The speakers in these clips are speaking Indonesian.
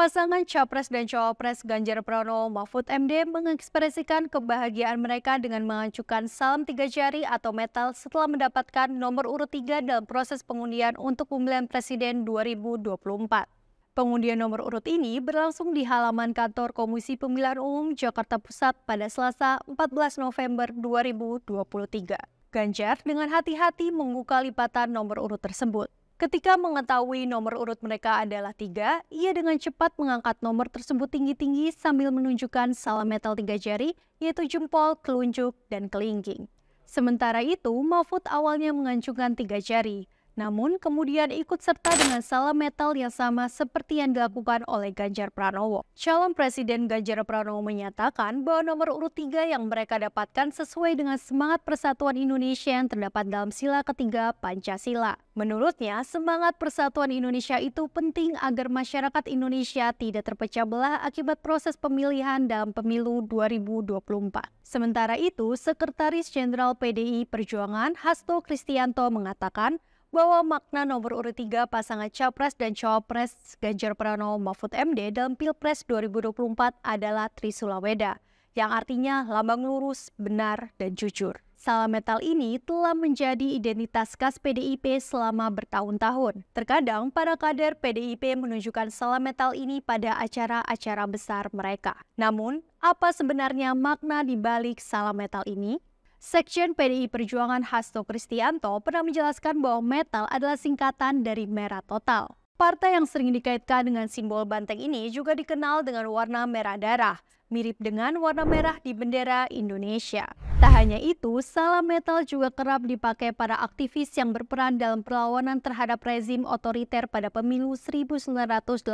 Pasangan Capres dan Cawapres Ganjar Pranowo Mahfud MD mengekspresikan kebahagiaan mereka dengan mengajukan salam tiga jari atau metal setelah mendapatkan nomor urut 3 dalam proses pengundian untuk pemilihan Presiden 2024. Pengundian nomor urut ini berlangsung di halaman kantor Komisi Pemilihan Umum Jakarta Pusat pada Selasa 14 November 2023. Ganjar dengan hati-hati membuka lipatan nomor urut tersebut. Ketika mengetahui nomor urut mereka adalah 3, ia dengan cepat mengangkat nomor tersebut tinggi-tinggi sambil menunjukkan salam metal 3 jari, yaitu jempol, telunjuk, dan kelingking. Sementara itu, Mahfud awalnya mengancungkan 3 jari, namun kemudian ikut serta dengan salam metal yang sama seperti yang dilakukan oleh Ganjar Pranowo. Calon Presiden Ganjar Pranowo menyatakan bahwa nomor urut 3 yang mereka dapatkan sesuai dengan semangat persatuan Indonesia yang terdapat dalam sila ketiga Pancasila. Menurutnya, semangat persatuan Indonesia itu penting agar masyarakat Indonesia tidak terpecah belah akibat proses pemilihan dalam pemilu 2024. Sementara itu, Sekretaris Jenderal PDI Perjuangan Hasto Kristiyanto mengatakan bahwa makna nomor urut 3 pasangan Capres dan Cawapres Ganjar Pranowo Mahfud MD dalam Pilpres 2024 adalah Trisula Weda, yang artinya lambang lurus, benar, dan jujur. Salam metal ini telah menjadi identitas khas PDIP selama bertahun-tahun. Terkadang para kader PDIP menunjukkan salam metal ini pada acara-acara besar mereka. Namun, apa sebenarnya makna dibalik salam metal ini? Sekjen PDI Perjuangan Hasto Kristiyanto pernah menjelaskan bahwa metal adalah singkatan dari merah total. Partai yang sering dikaitkan dengan simbol banteng ini juga dikenal dengan warna merah darah, mirip dengan warna merah di bendera Indonesia. Tak hanya itu, salam metal juga kerap dipakai para aktivis yang berperan dalam perlawanan terhadap rezim otoriter pada pemilu 1987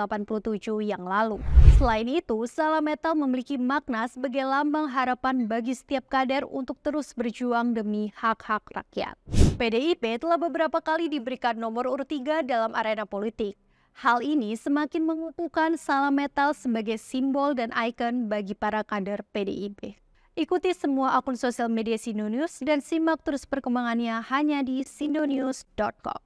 yang lalu. Selain itu, salam metal memiliki makna sebagai lambang harapan bagi setiap kader untuk terus berjuang demi hak-hak rakyat. PDIP telah beberapa kali diberikan nomor urut 3 dalam arena politik. Hal ini semakin mengukuhkan salam metal sebagai simbol dan ikon bagi para kader PDIP. Ikuti semua akun sosial media Sindonews dan simak terus perkembangannya hanya di sindonews.com.